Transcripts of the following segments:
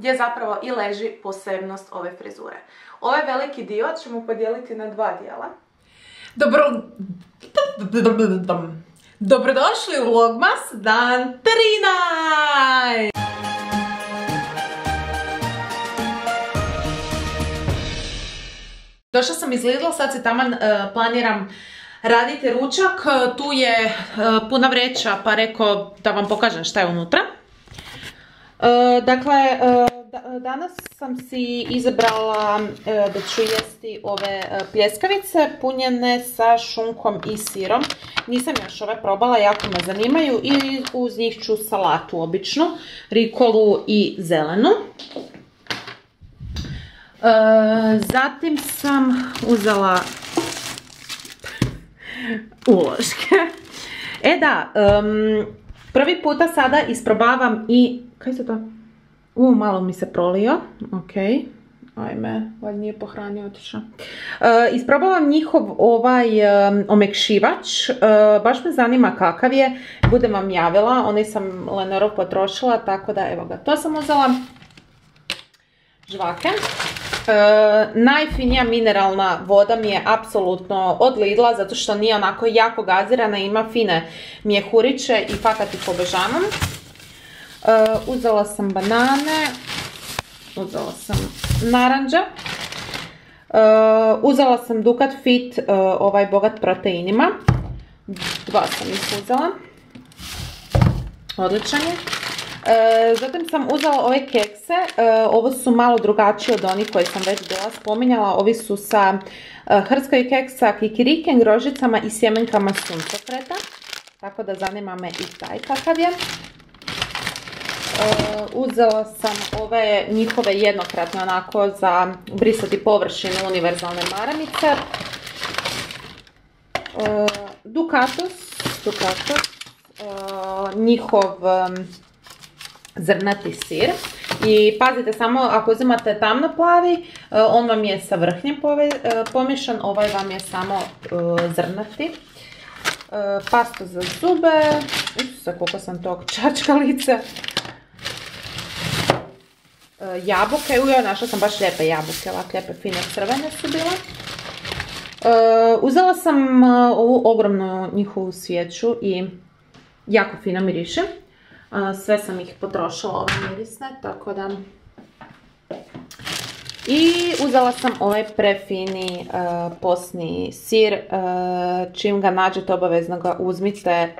gdje zapravo i leži posebnost ove frizure. Ovaj veliki dio ćemo podijeliti na dva dijela. Dobrodošli u Vlogmas dan 13! Došla sam iz Lidla, sad se taman planiram raditi ručak. Tu je puna vreća, pa rekao da vam pokažem šta je unutra. Dakle, danas sam si izabrala da ću jesti ove pljeskavice punjene sa šunkom i sirom. Nisam još ove probala, jako me zanimaju i uz njih ću salatu običnu, rikolu i zelenu. Zatim sam uzela uloške. E da, prvi puta sada isprobavam i... Kaj se to? Malo mi se prolio. Ok. Ajme, valjda nije po hrani otišao. Isprobavam njihov ovaj omekšivač. Baš me zanima kakav je. Budem vam javila. Onaj sam Lenorov potrošila, tako da evo ga. To sam uzela. Žvake. Najfinija mineralna voda mi je apsolutno od Lidla, zato što nije onako jako gazirana, ima fine mjehuriće i fakat ih obožavam. Uzela sam banane, uzela sam naranđa, uzela sam Ducat Fit, ovaj bogat proteinima, dva sam ih uzela, odličan je. Zatim sam uzela ove kekse, ovo su malo drugačije od onih koje sam već bila spominjala, ovi su sa hrskoj keksa, kikirikem, grožicama i sjemenkama suncokreta, tako da zanima me i taj kakav je. Uzela sam ove njihove jednokratne, onako za brisati površinu, univerzalne maramice. Ducatus, njihov zrnati sir. I pazite samo, ako uzimate tamno plavi, on vam je sa vrhnjem pomješan, ovaj vam je samo zrnati. Pastu za zube, za koliko sam tog čačkalice. Jabuke, ujoj, našla sam baš lijepe jabuke, ovak lijepe fine crvene su bile. Uzela sam ovu ogromnu njihovu svijeću i jako fino miriše. Sve sam ih potrošila, ove mirisne, tako da... I uzela sam ovaj prefini posni sir, čim ga nađete obavezno ga uzmite,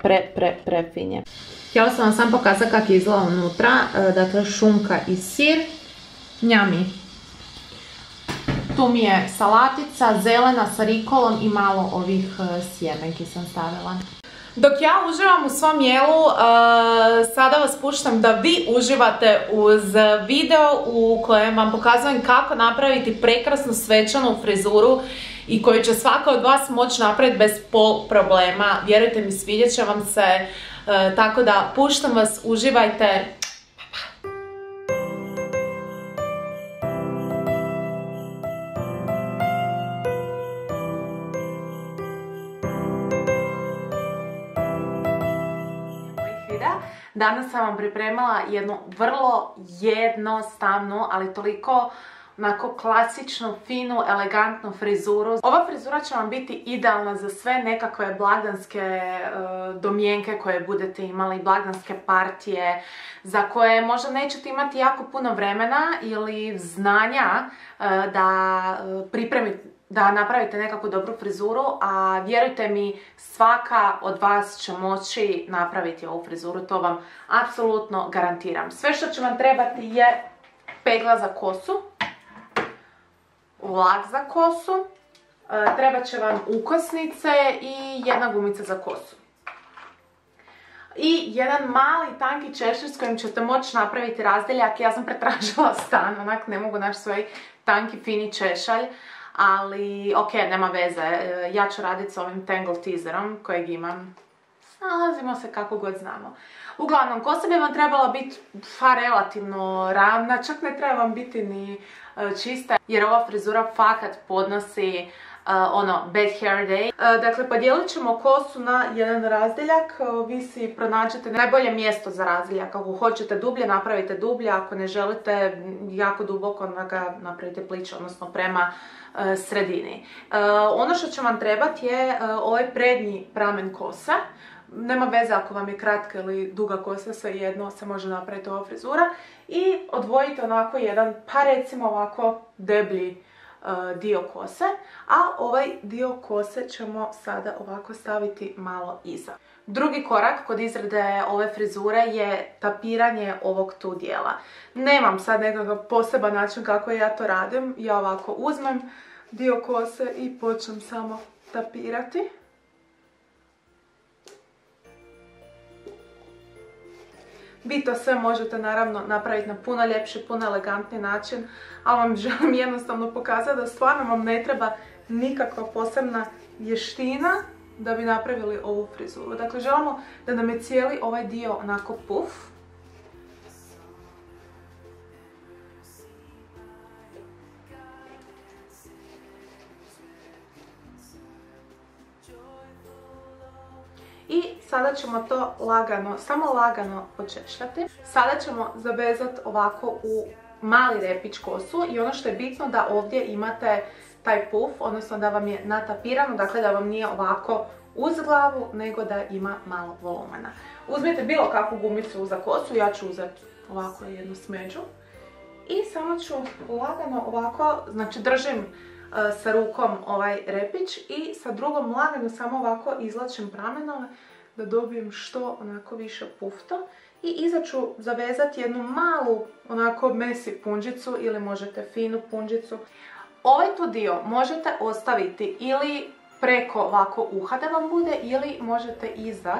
prefin je. Htjela sam vam sam pokazati kako je izgleda unutra, dakle šunka i sir, njami. Tu mi je salatica, zelena sa rikolom i malo ovih sjemenki sam stavila. Dok ja uživam u svom jelu, sada vas puštam da vi uživate uz video u kojem vam pokazujem kako napraviti prekrasnu svečanu frizuru i koju će svaka od vas moći napraviti bez pol problema. Vjerujte mi, svidjet će vam se, tako da puštam vas, uživajte. Danas sam vam pripremila jednu vrlo jednostavnu, ali toliko onako klasičnu, finu, elegantnu frizuru. Ova frizura će vam biti idealna za sve nekakve blagdanske domjenke koje budete imali, blagdanske partije, za koje možda nećete imati jako puno vremena ili znanja da pripremite, da napravite nekakvu dobru frizuru, a vjerujte mi, svaka od vas će moći napraviti ovu frizuru, to vam apsolutno garantiram. Sve što će vam trebati je pegla za kosu, lak za kosu, trebat će vam ukosnice i jedna gumica za kosu. I jedan mali tanki češir s kojim ćete moći napraviti razdjeljak. Ja sam pretražila stan, onak ne mogu naći svoj tanki fini češalj. Ali, ok, nema veze, ja ću raditi s ovim Tangle Teaserom kojeg imam. Nalazimo se kako god znamo. Uglavnom, kosa bi vam trebala biti relativno ravna, čak ne treba vam biti ni čista, jer ova frizura fakat podnosi ono, bad hair day. Dakle, podijelit ćemo kosu na jedan razdeljak. Vi si pronađete najbolje mjesto za razdeljak. Ako hoćete dublje, napravite dublje. Ako ne želite jako duboko, onda ga napravite pliće, odnosno prema sredini. Ono što će vam trebati je ovaj prednji pramen kosa. Nema veze ako vam je kratka ili duga kosa, svejedno se može napraviti ova frizura. I odvojite onako jedan, pa recimo ovako deblji dio kose, a ovaj dio kose ćemo sada ovako staviti malo iza. Drugi korak kod izrade ove frizure je tapiranje ovog tu dijela. Nemam sad nekakav poseban način kako ja to radim, ja ovako uzmem dio kose i počnem samo tapirati. Vi to sve možete naravno napraviti na puno ljepši, puno elegantni način, ali vam želim jednostavno pokazati da stvarno vam ne treba nikakva posebna vještina da bi napravili ovu frizuru. Dakle, želimo da nam je cijeli ovaj dio onako puf. I sada ćemo to lagano, samo lagano počešljati. Sada ćemo zavezati ovako u mali repić kosu i ono što je bitno da ovdje imate taj puf, odnosno da vam je natapirano, dakle da vam nije ovako uz glavu, nego da ima malo volumena. Uzmite bilo kakvu gumicu za kosu, ja ću uzeti ovako jednu smeđu i samo ću lagano ovako, znači držim sa rukom ovaj repić i sa drugom lagano samo ovako izlačim pramenove da dobijem što onako više pufta i iza ću zavezati jednu malu onako mesi punđicu ili možete finu punđicu. Ovaj tu dio možete ostaviti ili preko ovako uha da vam bude ili možete iza.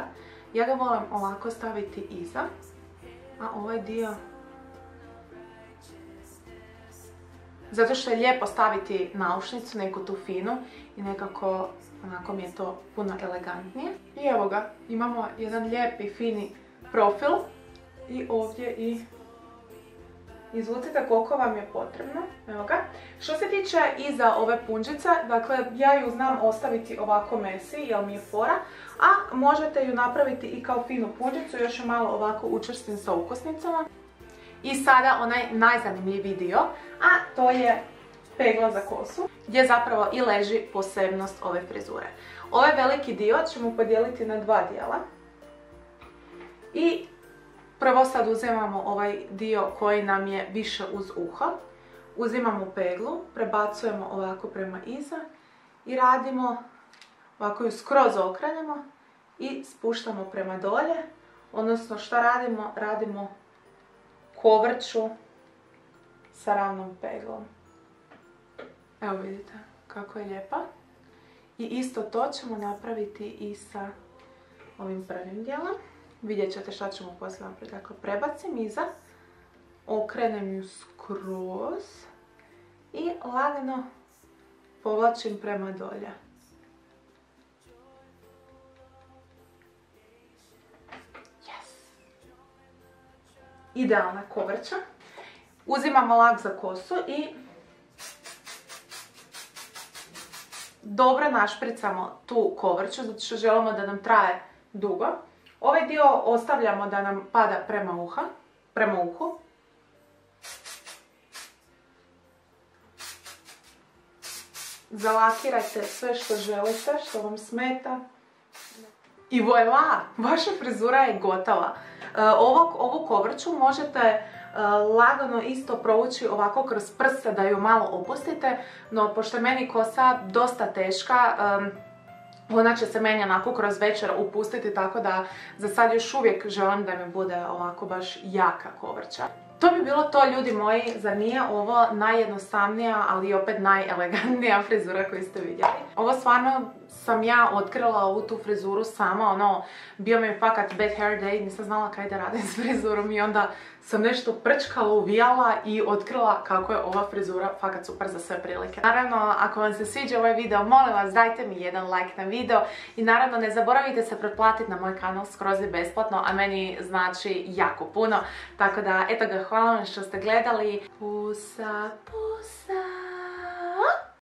Ja ga volim ovako staviti iza, a ovaj dio zato što je lijepo staviti naušnicu, neku tu finu i nekako onako mi je to puno elegantnije. I evo ga, imamo jedan lijepi, fini profil i ovdje i izvucite koliko vam je potrebno. Evo ga. Što se tiče iza ove punđice, dakle ja ju znam ostaviti ovako mesi jer mi je fora, a možete ju napraviti i kao finu punđicu, još je malo ovako učvrstim sa ukusnicama. I sada onaj najzanimljiviji dio, a to je pegla za kosu, gdje zapravo i leži posebnost ove frizure. Ovaj veliki dio ćemo podijeliti na dva dijela. I prvo sad uzimamo ovaj dio koji nam je više uz uho, uzimamo peglu, prebacujemo ovako prema iza i radimo, ovako ju skroz okrenemo i spuštamo prema dolje, odnosno šta radimo? Radimo kovrću sa ravnom peglom. Evo vidite kako je lijepa. I isto to ćemo napraviti i sa ovim prvim dijelom. Vidjet ćete šta ćemo poslije napraviti. Dakle, prebacim iza, okrenem ju skroz i lagano povlačim prema dolje. Idealna kovrča. Uzimamo lak za kosu i dobro našpricamo tu kovrču, zato što želimo da nam traje dugo. Ovaj dio ostavljamo da nam pada prema uhu. Zalakirajte sve što želite, što vam smeta. I voilà! Vaša frizura je gotova. Ovu kovrču možete lagano isto provući ovako kroz prste da ju malo opustite, no pošto je meni kosa dosta teška, ona će se meni onako kroz večer opustiti, tako da za sad još uvijek želim da mi bude ovako baš jaka kovrča. To bi bilo to, ljudi moji, zar nije ovo najjednostavnija, ali i opet najelegantnija frizura koju ste vidjeli. Ovo stvarno sam ja otkrila ovu tu frizuru sama, ono, bio mi je fakat bad hair day, nisam znala kaj da radim s frizurom i onda sam nešto prčkala, uvijala i otkrila kako je ova frizura fakat super za sve prilike. Naravno, ako vam se sviđa ovaj video, molim vas, dajte mi jedan like na video i naravno ne zaboravite se pretplatiti na moj kanal, skroz je besplatno, a meni znači jako puno, tako da, eto ga, hvala vam što ste gledali. Pusa, pusa.